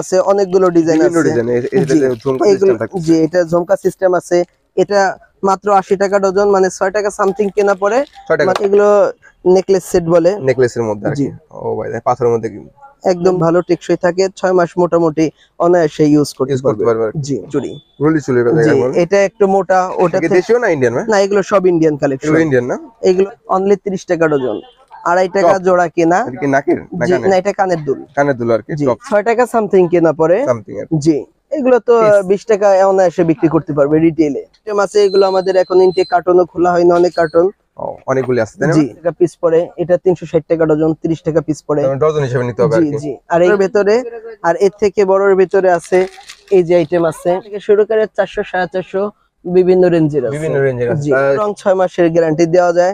আছে অনেকগুলো ডিজাইন আছে জি এটা ঝুমকা সিস্টেম আছে এটা মাত্র 80 টাকা ডজন মানে 6 টাকা সামথিং কেনা পড়ে মানে এগুলো নেকলেস সেট বলে নেকলেসের মধ্যে আছে ও ভাই পাথরের মধ্যে একদম ভালো টেকসই থাকে 6 মাস মোটামুটি অনায়াসে ইউজ করতে পারবে জি চুড়ি রুলি চুড়ি এটা একটু মোটা ওটা দেশীয় না ইন্ডিয়ান না এগুলো সব ইন্ডিয়ান কালেকশন ইন্ডিয়ান না এগুলো অনলি 30 টাকা ডজন 2.5 টাকা জোড়া কেনা কি নাকের না এটা কানের দুল আর কি 6 টাকা সামথিং কেনা পড়ে জি এগুলো তো 20 টাকা অনায়াসে বিক্রি করতে পারবে রিটেইলে টেম আছে এগুলো আমাদের এখন ইনটেক কার্টনও খোলা হয় না অনেক কার্টন অনেকগুলো আছে তাই না জি এটা পিস পড়ে এটা 360 টাকা ডজন 30 টাকা পিস পড়ে ডজন হিসেবে নিতে হবে আর কি জি জি আর এর ভিতরে আর এর থেকে বড়র ভিতরে আছে এই যে আইটেম আছে থেকে শুরু করে 400 450 বিভিন্ন রেঞ্জের আছে রং 6 মাসের গ্যারান্টি দেওয়া যায়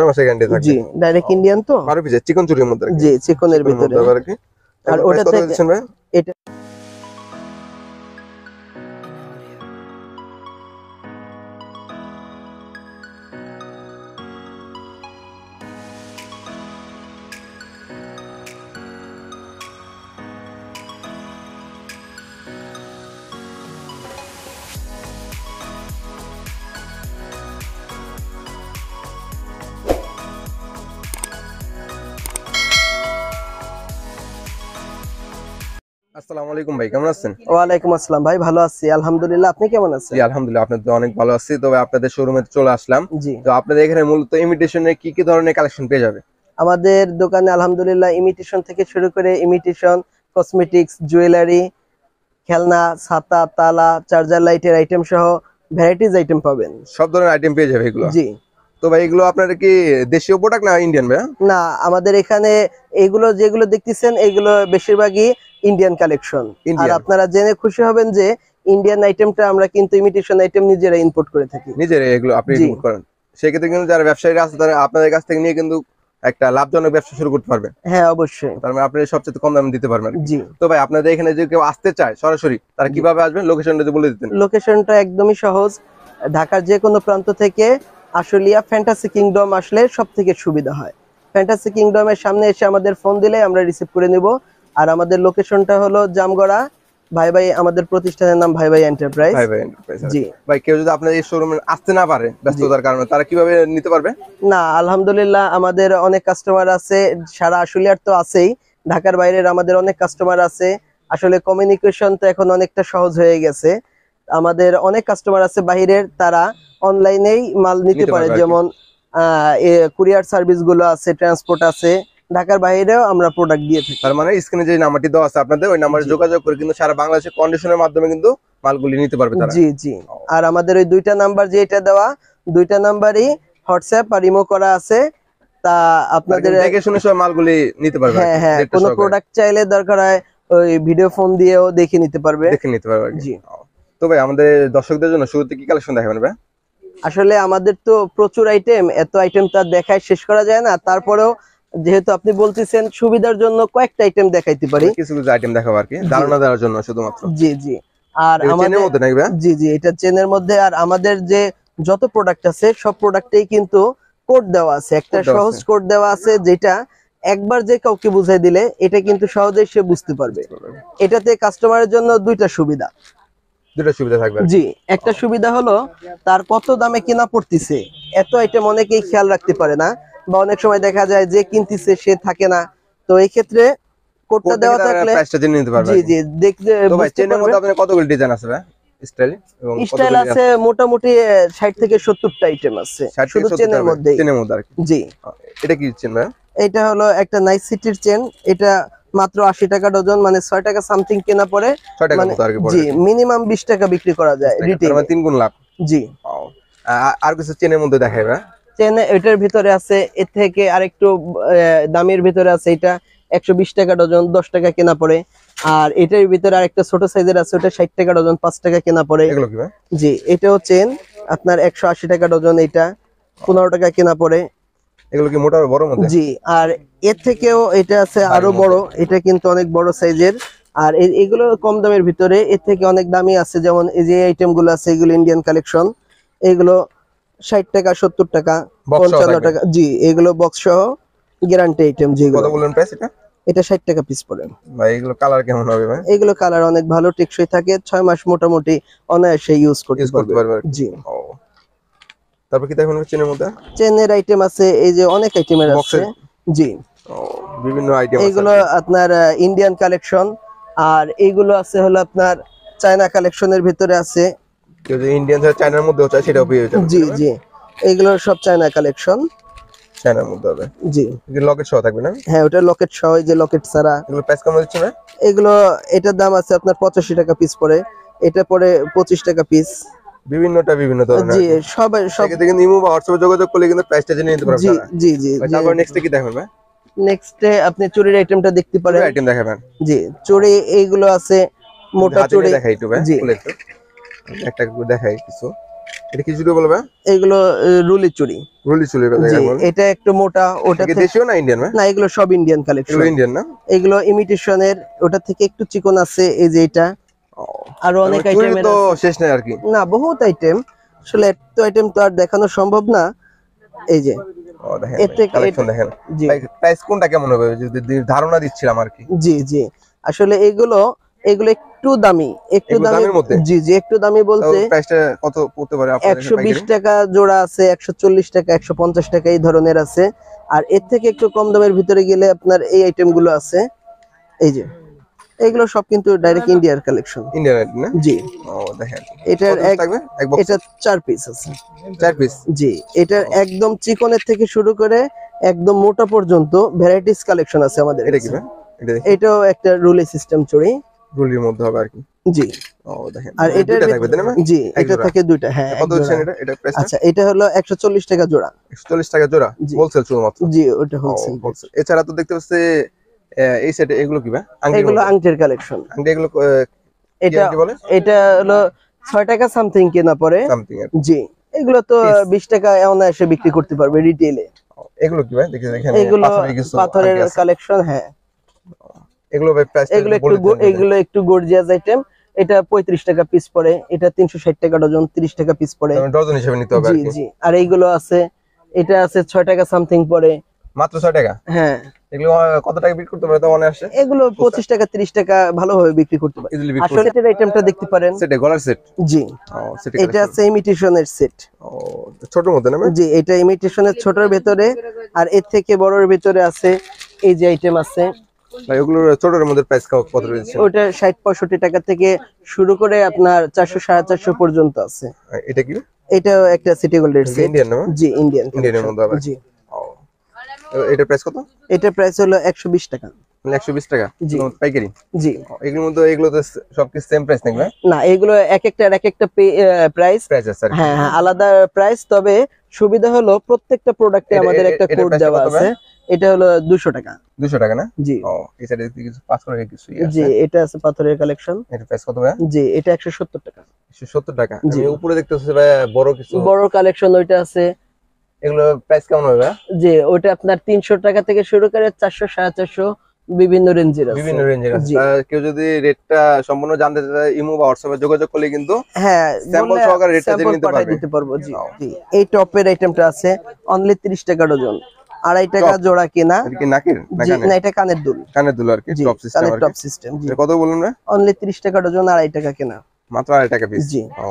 6 মাসের গ্যারান্টি থাকে জি ডাইরেক্ট ইন্ডিয়ান তো 12 পিস চিকন চুড়ির মধ্যে জি চিকনের ভিতরে আর ওটা থেকে এটা আসসালামু আলাইকুম ভাই কেমন আছেন ওয়া আলাইকুম আসসালাম ভাই ভালো আছি আলহামদুলিল্লাহ আপনি কেমন আছেন জি আলহামদুলিল্লাহ আপনাদের অনেক ভালো আছি তবে আপনাদের শোরুমে চলে আসলাম তো আপনাদের এখানে মূলত ইমিটেশনের কি কি ধরনের কালেকশন পেয়ে যাবে আমাদের দোকানে আলহামদুলিল্লাহ ইমিটেশন থেকে শুরু করে ইমিটেশন কসমেটিক্স জুয়েলারি খেলনা ছাতা তালা চার্জার লাইটের আইটেম সহ ভ্যারাইটিজ আইটেম পাবেন সব ধরনের আইটেম পেয়ে যাবে এগুলো জি তো ভাই এগুলো আপনাদের কি দেশীয় প্রোডাক্ট না ইন্ডিয়ান ভাই না আমাদের এখানে এগুলো যেগুলো দেখতেছেন এগুলো বেশিরভাগই ইন্ডিয়ান কালেকশন আর আপনারা জেনে খুশি হবেন যে ইন্ডিয়ান আইটেমটা আমরা কিন্তু ইমিটেশন আইটেম নিজেরা ইম্পোর্ট করে থাকি নিজেরা এগুলো আপনি ইম্পোর্ট করেন সেক্ষেত্রে কিন্তু যারা ব্যবসায়ীরা আছে তারা আপনাদের কাছ থেকে নিয়ে কিন্তু একটা লাভজনক ব্যবসা শুরু করতে পারবেন হ্যাঁ অবশ্যই তার মানে আপনি সবচেয়ে কম দামে দিতে পারবেন জি তো ভাই আপনাদের এখানে যে কেউ আসতে চায় সরাসরি তারা কিভাবে আসবেন লোকেশনটা যদি বলে দিতেন লোকেশনটা একদমই সহজ ঢাকার যে কোনো প্রান্ত থেকে আশুলিয়া ফ্যান্টাসি কিংডম আসলে সবথেকে সুবিধা হয় ফ্যান্টাসি কিংডমের সামনে এসে আমাদের ফোন দিলে আমরা রিসিভ করে নেব আর আমাদের লোকেশনটা হলো জামগড়া ভাই ভাই আমাদের প্রতিষ্ঠানের নাম ভাই ভাই এন্টারপ্রাইজ জি ভাই কেউ যদি আপনাদের এই শোরুমে আসতে না পারে ব্যস্ততার কারণে তারা কিভাবে নিতে পারবে না আলহামদুলিল্লাহ আমাদের অনেক কাস্টমার আছে সারা আশুলিয়ার তো আছেই ঢাকার বাইরের আমাদের অনেক কাস্টমার আছে আসলে কমিউনিকেশন তো এখন অনেকটা সহজ হয়ে গেছে আমাদের অনেক কাস্টমার আছে বাইরের তারা অনলাইনেই মাল নিতে পারে যেমন কুরিয়ার সার্ভিস গুলো আছে ট্রান্সপোর্ট আছে ঢাকার বাইরেও আমরা প্রোডাক্ট দিয়ে থাকি তার মানে স্ক্রিনে যে নাম্বারটি দেওয়া আছে আপনাদের ওই নম্বরে যোগাযোগ করে কিন্তু সারা বাংলাদেশে কন্ডিশনের মাধ্যমে কিন্তু মালগুলি নিতে পারবে তারা জি জি আর আমাদের ওই দুইটা নাম্বার যে এটা দেওয়া দুইটা নাম্বারই হোয়াটসঅ্যাপ আর ইমো করা আছে তা আপনাদের দেখে শুনে সব মালগুলি নিতে পারবে হ্যাঁ হ্যাঁ কোনো প্রোডাক্ট চাইলে দরকার হয় ওই ভিডিও ফোন দিয়েও দেখে নিতে পারবে জি তো ভাই আমাদের দর্শকদের জন্য শুরুতে কি কালেকশন দেখাবেন ভাই আসলে আমাদের তো প্রচুর আইটেম এত আইটেম তো দেখায় শেষ করা যায় না তারপরেও যেহেতু আপনি বলতেছেন সুবিধার জন্য কয়েকটা আইটেম দেখাইতে পারি কিছু কিছু আইটেম দেখাবো আর কি ধারণা দেওয়ার জন্য শুধুমাত্র জি জি আর আমাদের জি জি এটা চেনের মধ্যে আর আমাদের যে যত প্রোডাক্ট আছে সব প্রোডাক্টেই কিন্তু কোড দেওয়া আছে একটা সহজ কোড দেওয়া আছে যেটা একবার যে কাউকে বুঝাই দিলে এটা কিন্তু সহজেই সে বুঝতে পারবে এটাতে কাস্টমারের জন্য দুইটা সুবিধা জি একটা সুবিধা হলো তার কত দামে কেনা পড়তেছে এত আইটেম অনেকেই খেয়াল রাখতে পারে না বা অনেক সময় দেখা যায় যে কিনতেছে সে থাকে না তো এই ক্ষেত্রে কোডটা দেওয়া থাকলে প্রাইসটা জেনে নিতে পারবে জি জি দেখতে ভাই চেনের মধ্যে আপনার কতগুলো ডিজাইন আছে ভাই স্টাইল এবং স্টাইল আছে মোটামুটি 60 থেকে 70টা আইটেম আছে শুধু চেনের মধ্যে আর কি জি এটা কি চেন ভাই এটা হলো একটা নাইস সিটির চেন এটা মাত্র 80 টাকা ডজন মানে 6 টাকা সামথিং কেনা পড়ে মানে জি মিনিমাম 20 টাকা বিক্রি করা যায় রিটেইল মানে 3 গুণ লাভ জি আর কিছু চেনের মধ্যে দেখাই ভাই চেন এটার ভিতরে আছে এর থেকে আরেকটু দামের ভিতরে আছে এটা 120 টাকা ডজন 10 টাকা কেনা পড়ে আর এটার ভিতরে আরেকটা ছোট সাইজের আছে ওটা 60 টাকা ডজন 5 টাকা কেনা পড়ে এগুলো কি ভাই জি এটাও চেন আপনার 180 টাকা ডজন এটা 15 টাকা কেনা পড়ে এগুলো কি মোটা বড় মধ্যে জি আর এর থেকেও এটা আছে আরো বড় এটা কিন্তু অনেক বড় সাইজের আর এগুলো কম দামের ভিতরে এর থেকে অনেক দামি আছে যেমন এই যে আইটেমগুলো আছে এগুলো ইন্ডিয়ান কালেকশন এগুলো 60 টাকা 70 টাকা 55 টাকা জি এগুলো বক্স সহ গ্যারান্টি আইটেম যেগুলো কত বলেন প্রাইস এটা এটা ৬০ টাকা পিস পড়ে ভাই। এগুলো কালার কেমন হবে ভাই? এগুলো কালার অনেক ভালো, টেকসই থাকে, ৬ মাস মোটামুটি অনায়াসে ইউজ করতে পারবে। জি তারপর কি দেখুন চেনের মধ্যে চেনের আইটেম আছে, এই যে অনেক আইটেমের আছে। জি বিভিন্ন আইটেম আছে, এগুলো আপনার ইন্ডিয়ান কালেকশন, আর এগুলো আছে হলো আপনার চায়না কালেকশনের ভিতরে আছে। যদি ইন্ডিয়ান আর চায়নার মধ্যেও চাই সেটাও পেয়ে যাবেন। জি জি এগুলো সব চায়না কালেকশন, চায়নার মধ্যে হবে। জি এগুলো লকেট সহ থাকবে না? হ্যাঁ ওটা লকেট সহ, এই যে লকেট ছাড়া। এগুলো প্রাইস কেমন হচ্ছে না? এগুলো এটার দাম আছে আপনার 85 টাকা পিস পড়ে, এটা পড়ে 25 টাকা পিস। বিভিন্নটা বিভিন্ন ধরনের। জি সব সব থেকে নিমু বা WhatsApp যোগাযোগ করলে কিন্তু প্রাইসটা জেনে নিতে পারবেন। জি জি জি তারপর নেক্সট কি দেখবেন ভাই? নেক্সট আপনি চুড়ির আইটেমটা দেখতে পারেন। আইটেম দেখাবেন? জি চুড়ি এইগুলো আছে, মোটা চুড়ি দেখাই একটু ভাই। জি একটা দেখাই কিছু, এটা কি চুড়ি বলবা? এগুলো রুলি চুড়ি, রুলি চুড়ি দেখাবো। এটা একটু মোটা, ওটা থেকে দেশীয় না ইন্ডিয়ান না? না এগুলো সব ইন্ডিয়ান কালেকশন। ইন্ডিয়ান না এগুলো, ইমিটেশনের, ওটা থেকে একটু চিকন আছে। এই যে এটা আর অনেক আইটেম তো শেষ নাই আর কি, না বহুত আইটেম। আসলে এত আইটেম তো আর দেখানো সম্ভব না। এই যে ও দেখেন এত কালেকশন দেখেন। জি প্রাইস কোনটা কেমন হবে যদি ধারণা দিছিলাম আর কি। জি জি আসলে এগুলো এগুলো একটু দামি, একটু দামের মধ্যে। জি জি একটু দামি বলতে প্রাইসটা কত পড়তে পারে আপনাদের? 120 টাকা জোড়া আছে, 140 টাকা, 150 টাকা এই ধরনের আছে। আর এর থেকে একটু কম দামের ভিতরে গেলে আপনার এই আইটেমগুলো আছে। এই যে এগুলো সব কিন্তু ডাইরেক্ট ইন্ডিয়ার কালেকশন, ইন্ডিয়ান না? জি ও দেখেন এটার এটা 4 পিস আছে, 4 পিস। জি এটার একদম চিকনের থেকে শুরু করে একদম মোটা পর্যন্ত ভ্যারাইটিস কালেকশন আছে আমাদের। এটা কি ভাই? এটা দেখেন এটাও একটা রুলি সিস্টেম চুড়ি, রুলির মধ্যে হবে আর কি। জি ও দেখেন আর এটা থাকবে না? জি এটা থাকে দুইটা। হ্যাঁ কত হচ্ছে এটা? এটা প্রাইস আচ্ছা এটা হলো 140 টাকা জোড়া, 140 টাকা জোড়া হোলসেল শুধুমাত্র। জি ওটা হোলসেল। এছাড়া তো দেখতে পাচ্ছি এই সেট, এগুলো কি ভাই? এগুলো আংটির কালেকশন। আংটি এগুলো এটা কি বলে? এটা হলো 6 টাকা সামথিং কেনা পড়ে সামথিং। জি এগুলো তো 20 টাকা অনলাইনে বিক্রি করতে পারবে রিটেইলে। এগুলো কি ভাই? দেখেন এগুলো পাথরের কালেকশন। হ্যাঁ এগুলো ভাই প্রাইস এগুলো একটু গর্জিয়াস আইটেম। এটা 35 টাকা পিস পড়ে, এটা 360 টাকা ডজন, 30 টাকা পিস পড়ে, ডজন হিসেবে নিতে হবে আর কি। জি জি আর এইগুলো আছে, এটা আছে 6 টাকা সামথিং পড়ে, মাত্র 6 টাকা। হ্যাঁ এগুলো কত টাকা বিক্রি করতে পারে তো মনে আসে? এগুলো 25 টাকা 30 টাকা ভালোভাবে বিক্রি করতে পারে। আসলে এর আইটেমটা দেখতে পারেন, সেটা গলার সেট। জি ও সেট এটা আছে ইমিটেশনের সেট। ও ছোটর মধ্যে না? জি এটা ইমিটেশনের ছোটর ভিতরে, আর এর থেকে বড়র ভিতরে আছে। এই যে আইটেম আছে ভাই, এগুলোর ছোটর মধ্যে প্রাইস কত রয়েছে? ওটা 60 65 টাকা থেকে শুরু করে আপনার 400 450 পর্যন্ত আছে। এটা কি? এটা একটা সিটি গোল্ডের সেট, ইন্ডিয়ান না? জি ইন্ডিয়ান, ইন্ডিয়ানের মধ্যে। জি এটা প্রাইস কত? এটা প্রাইস হলো 120 টাকা। মানে 120 টাকা পাইকারি? জি এগুলোর মধ্যে এগুলো তো সব কি সেম প্রাইস নাকি? না এগুলো এক একটা আর এক একটা প্রাইস আছে। হ্যাঁ হ্যাঁ আলাদা প্রাইস। তবে সুবিধা হলো প্রত্যেকটা প্রোডাক্টে আমাদের একটা কোড দেওয়া আছে। এটা হলো 200 টাকা। 200 টাকা না? জি ও এই সাইডে কিছু পাথরের কিছু আছে। জি এটা আছে পাথরের কালেকশন। এটা প্রাইস কত ভাই? জি এটা 170 টাকা। 170 টাকা। আমি উপরে দেখতেছি ভাই বড় কিছু, বড় কালেকশন ওইটা আছে। এগুলো প্রাইস কেমন হবে? জি ওটা আপনার 300 টাকা থেকে শুরু করে 400 450 বিভিন্ন রেঞ্জের আছে, বিভিন্ন রেঞ্জের আছে। কেউ যদি রেটটা সম্পূর্ণ জানতে চায় ইমো বা WhatsApp এ যোগাযোগ করলে কিন্তু হ্যাঁ স্যাম্পল সহকারে রেটটা জেনে নিতে পারবে, দিতে পারবো। জি এই টপের আইটেমটা আছে অনলি 30 টাকা ডজন, 2.5 টাকা জোড়া কেনা। এটা কি নাকের? না এটা কানের দুল, কানের দুল আর কি, টপ সিস্টেম আর কি। টপ সিস্টেম কত বললেন না? অনলি 30 টাকা ডজন, 2.5 টাকা কেনা, মাত্র 2.5 টাকা পিস। জি ও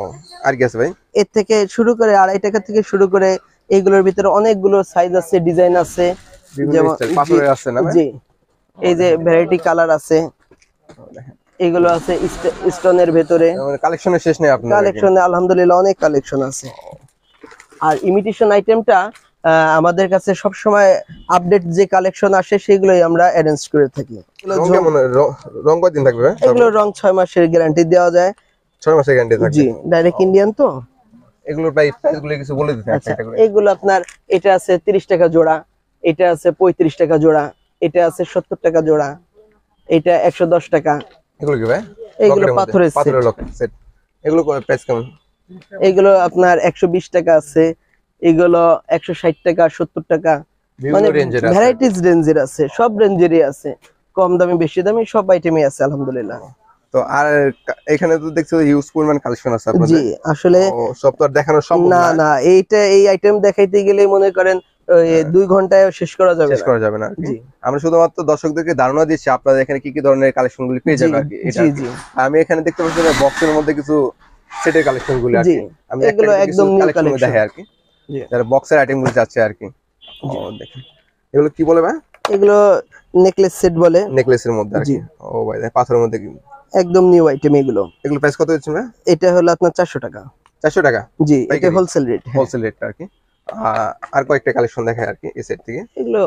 আর কি আছে ভাই? এর থেকে শুরু করে 2.5 টাকা থেকে শুরু করে এগুলোর ভিতরে অনেকগুলো সাইজ আছে, ডিজাইন আছে, যেমন পাথরের আছে না? জি এই যে ভ্যারাইটি কালার আছে, এগুলো আছে স্টোনের ভিতরে। কালেকশনের শেষ নেই আপনাদের কালেকশনে, আলহামদুলিল্লাহ অনেক কালেকশন আছে। আর ইমিটেশন আইটেমটা আমাদের কাছে সব সময় আপডেট যে কালেকশন আসে সেগুলোই আমরা অ্যারেঞ্জ করে থাকি। রং কতদিন থাকবে? এগুলো রং 6 মাসের গ্যারান্টি দেওয়া যায়। 6 মাসের গ্যারান্টি থাকে? জি ডাইরেক্ট ইন্ডিয়ান তো। এগুলোর প্রাইসগুলো কিছু বলে দিতে একটা একটা করে। এগুলো আপনার এটা আছে 30 টাকা জোড়া, এটা আছে 35 টাকা জোড়া, এটা আছে 70 টাকা জোড়া, এটা 110 টাকা। এগুলো কি ভাই? এগুলো পাথরের সেট, পাথরের লকেট সেট। এগুলো প্রাইস কেমন? এগুলো আপনার 120 টাকা আছে, এগুলো 160 টাকা, 70 টাকা, মানে ভ্যারাইটিস রেঞ্জের আছে, সব রেঞ্জেরই আছে, কম দামি বেশি দামি সব আইটেমই আছে আলহামদুলিল্লাহ। তো আর এখানে তো দেখছো হিউজ পরিমাণ কালেকশন আছে আপনাদের। জি আসলে সব তো আর দেখানো সম্ভব না। না এইটা এই আইটেম দেখাইতে গেলে মনে করেন দুই ঘন্টায় শেষ করা যাবে, শেষ করা যাবে না। আমরা শুধুমাত্র দর্শকদেরকে ধারণা দিচ্ছি আপনাদের এখানে কি কি ধরনের কালেকশন গুলি পেয়ে যাবে। আমি এখানে দেখতে পাচ্ছি বক্সের মধ্যে কিছু সেটের কালেকশন গুলি আছে, আমি এগুলো একদম নিউ কালেকশন দেখাই আর কি, যারা বক্সের আইটেম গুলো যাচ্ছে আর কি। ও দেখেন এগুলো কি বলে ভাই, এগুলো নেকলেস সেট বলে, নেকলেসের মধ্যে আর কি। ও ভাই দেখেন পাথরের মধ্যে কি একদম নিউ আইটেম এগুলো। এগুলো প্রাইস কত হচ্ছে ভাই? এটা হলো আপনার 400 টাকা। 400 টাকা? জি, এটা হোলসেল রেট, হোলসেল রেট আর কি। আর কয়েকটা কালেকশন দেখায় আর কি এই সেট থেকে, এগুলো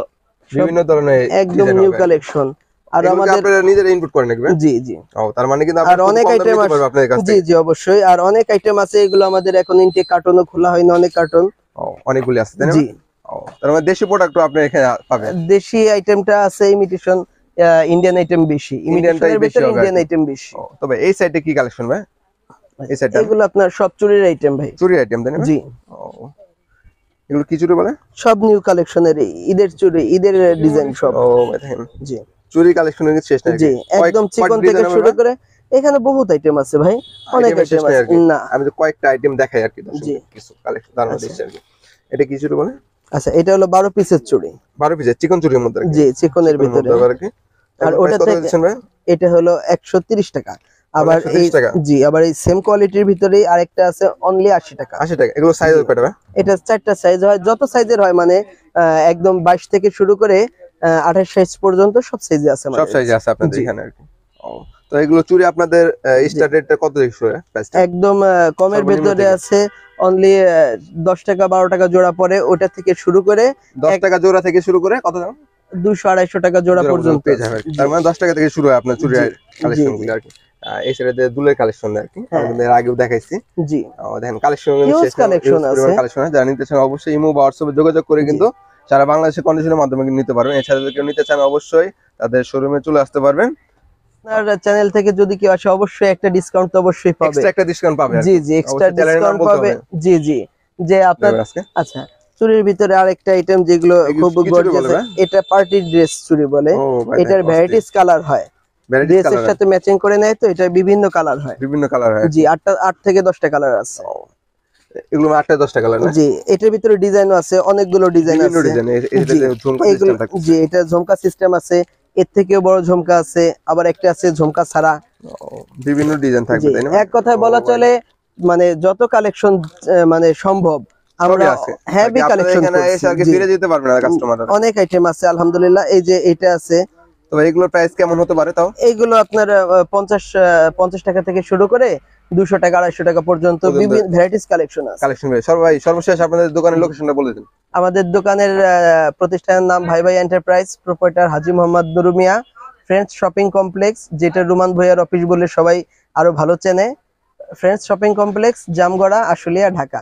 বিভিন্ন ধরনের একদম নিউ কালেকশন। আর আমাদের আপনারা নিজেরা ইনপুট করে নেবেন। জি জি। ও তার মানে কিন্তু আপনারা অনেক আইটেম আছে আপনাদের কাছে। জি জি অবশ্যই। আর অনেক আইটেম আছে, এগুলো আমাদের এখন ইনটেক কার্টনও খোলা হয় না, অনেক কার্টন। ও অনেকগুলি আছে তাই না? জি। ও তার মানে দেশি প্রোডাক্টও আপনি এখানে পাবেন। দেশি আইটেমটা আছে ইমিটেশন, ইন্ডিয়ান আইটেম বেশি, ইন্ডিয়ান আইটেম বেশি। তবে এই সাইডে কি কালেকশন ভাই? এই সাইডটা এগুলো আপনার সব চুরির আইটেম ভাই। চুরির আইটেম তাই না? জি। ও এগুলো কি চুরি বলে? সব নিউ কালেকশনের, ঈদের চুরি, ঈদের ডিজাইন সব। ও দেখেন জি চুরি কালেকশন এর শেষ নাই। জি একদম চিকন থেকে শুরু করে এখানে বহুত আইটেম আছে ভাই, অনেক আইটেম আছে। না আমি তো কয়েকটা আইটেম দেখাই আর কি দর্শক, কিছু কালেকশন দাঁড়ানো দিচ্ছি আর কি। এটা কি চুরি বলে? আচ্ছা এটা হলো 12 পিসের চুরি, 12 পিসের চিকন চুরির মধ্যে। জি চিকনের ভিতরে। আর ওটা এটা হলো 130 টাকা। আবার এই জি আবার এই সেম কোয়ালিটির ভিতরে আরেকটা আছে অনলি 80 টাকা। 80 টাকা। এগুলো সাইজ কত হবে? এটা 4টা সাইজ হয়, যত সাইজের হয় মানে একদম 22 থেকে শুরু করে 28 সাইজ পর্যন্ত সব সাইজে আছে আমাদের, সব সাইজে আছে আপনাদের এখানে আর কি। ও তো এগুলো চুরি আপনাদের স্টার্ট রেটটা কত দেখছো? একদম কমের ভিতরে আছে অনলি 10 টাকা 12 টাকা জোড়া পড়ে, ওটা থেকে শুরু করে 10 টাকা জোড়া থেকে শুরু করে কত দাম? 200 250 টাকা জোড়া পর্যন্ত পেয়ে যাবেন। তার মানে 10 টাকা থেকে শুরু হয় আপনার চুরি কালেকশনগুলো আর কি। এই সাইডে দুলের কালেকশন আর কি, আপনাদের আগেও দেখাইছি। জি ও দেখেন কালেকশন শেষ কালেকশন আছে, কালেকশন আছে। জানতে চান অবশ্যই ইমো বা WhatsApp এ যোগাযোগ করে কিন্তু সারা বাংলাদেশে কন্ডিশনের মাধ্যমে নিতে পারবেন। এছাড়া যদি কেউ নিতে চান অবশ্যই তাদের শোরুমে চলে আসতে পারবেন। আপনার চ্যানেল থেকে যদি কেউ আসে অবশ্যই একটা ডিসকাউন্ট তো অবশ্যই পাবে, এক্সট্রা একটা ডিসকাউন্ট পাবে। জি জি এক্সট্রা ডিসকাউন্ট পাবে। জি জি যে আপনার আচ্ছা চুরির ভিতরে আরেকটা আইটেম যেগুলো খুব গর্জিয়াস, এটা পার্টি ড্রেস চুরি বলে। এটার ভ্যারাইটিস কালার হয়, ড্রেসের সাথে ম্যাচিং করে নেয়, তো এটা বিভিন্ন কালার হয়, বিভিন্ন কালার হয়। জি 8 থেকে 10টা কালার আছে। এগুলো 8 থেকে 10টা কালার আছে। জি এটার ভিতরে ডিজাইনও আছে, অনেকগুলো ডিজাইন আছে। জি এটা ঝুমকা সিস্টেম আছে, এর থেকেও বড় ঝুমকা আছে, আবার একটা আছে ঝুমকা ছাড়া, বিভিন্ন ডিজাইন থাকবে তাই না? এক কথায় বলা চলে মানে যত কালেকশন মানে সম্ভব আমরা হেভি কালেকশন ফিরে যেতে পারবে না কাস্টমাররা, অনেক আইটেম আছে আলহামদুলিল্লাহ। এই যে এটা আছে, তো এগুলোর প্রাইস কেমন হতে পারে? তাও এগুলো আপনার 50 টাকা থেকে শুরু করে 200 টাকা 250 টাকা পর্যন্ত বিভিন্ন ভ্যারাইটিস কালেকশন আছে, কালেকশন ভাই। সর্বশেষ আপনাদের দোকানের লোকেশনটা বলে দিন। আমাদের দোকানের প্রতিষ্ঠানের নাম ভাই ভাই enterprise, proprietor Haji Mohammad Nurumiya, friends shopping complex, যেটা রুমান ভুইয়ার অফিস বলে সবাই আরো ভালো চেনে, friends shopping complex, Jamgora, Ashulia, Dhaka.